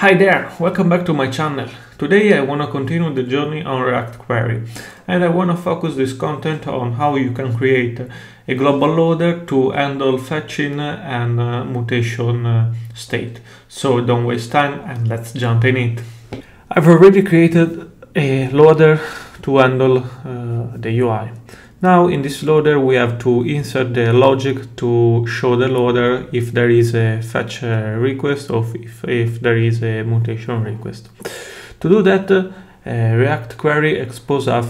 Hi there, welcome back to my channel. Today I want to continue the journey on React Query, and I want to focus this content on how you can create a global loader to handle fetching and mutation state. So don't waste time and let's jump in it. I've already created a loader to handle the UI. Now in this loader we have to insert the logic to show the loader if there is a fetch request or if there is a mutation request. To do that, React Query exposes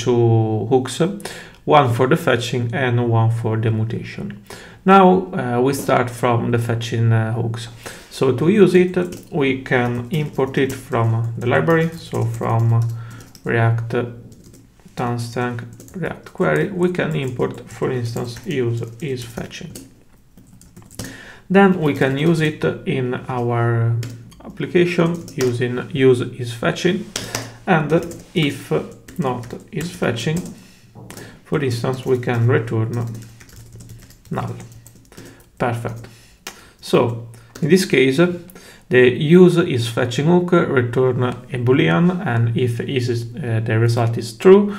two hooks, one for the fetching and one for the mutation. Now we start from the fetching hooks. So to use it, we can import it from the library, so from React TanStack React Query, we can import, for instance, useIsFetching. Then we can use it in our application using useIsFetching, and if not isFetching, for instance, we can return null. Perfect. So in this case, the useIsFetching hook returns a boolean, and if the result is true,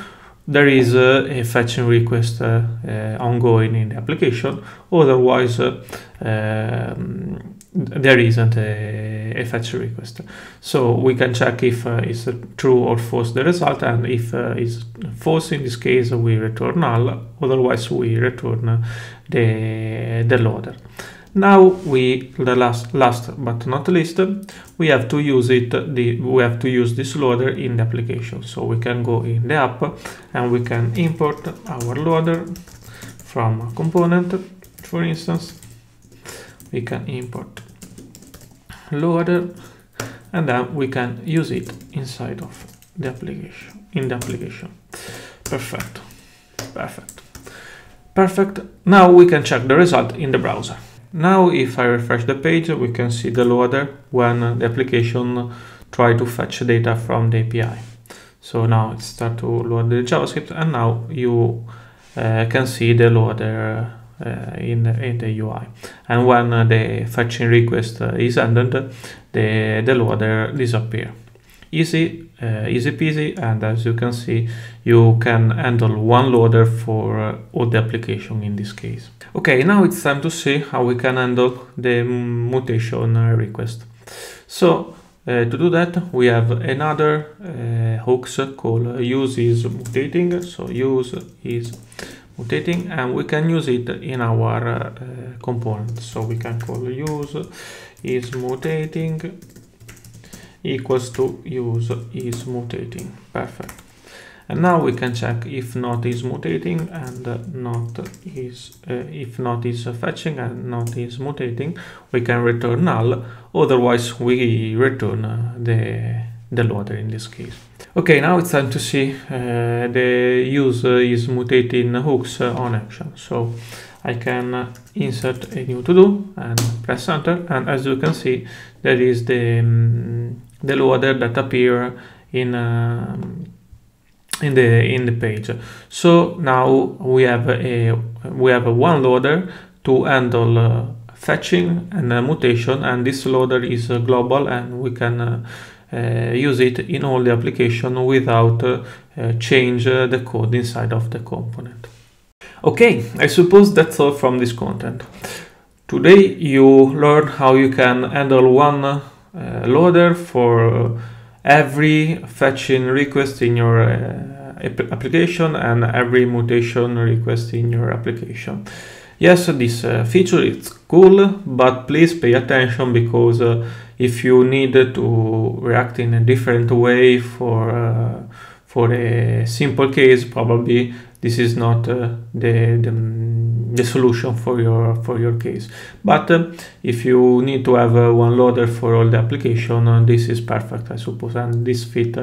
there is a fetching request ongoing in the application. Otherwise, there isn't a fetch request. So we can check if it's true or false the result, and if it's false, in this case we return null. Otherwise, we return the loader. Now last but not least, we have to use this loader in the application. So we can go in the app and we can import our loader from a component. For instance, we can import loader, and then we can use it inside of the application. Perfect. Now we can check the result in the browser. Now, if I refresh the page, we can see the loader when the application tries to fetch data from the API. So now it starts to load the JavaScript, and now you can see the loader in the UI. And when the fetching request is ended, the loader disappears. Easy peasy, and as you can see, you can handle one loader for all the application in this case. Okay, now it's time to see how we can handle the mutation request. So to do that, we have another hooks called useIsMutating. So useIsMutating, and we can use it in our component. So we can call useIsMutating equals to useIsMutating. Perfect. And now we can check if not is mutating and if not is fetching and not is mutating, we can return null. Otherwise, we return the loader in this case. Okay, now it's time to see the useIsMutating hooks on action. So I can insert a new to-do and press enter, and as you can see, there is the loader that appears in the page. So now we have one loader to handle fetching and mutation, and this loader is global, and we can use it in all the application without change the code inside of the component. Okay, I suppose that's all from this content. Today you learn how you can handle one loader for every fetching request in your application and every mutation request in your application. Yes, this feature is cool, but please pay attention, because if you need to react in a different way for a simple case, probably this is not the solution for your case. But if you need to have one loader for all the application, this is perfect, I suppose, and this fit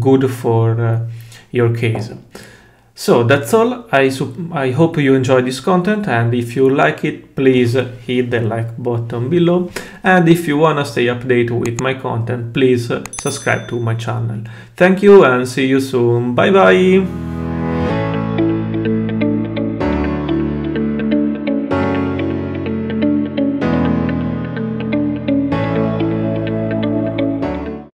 good for your case. So that's all. I hope you enjoyed this content, and if you like it, please hit the like button below. And if you wanna stay updated with my content, please subscribe to my channel. Thank you and see you soon. Bye bye.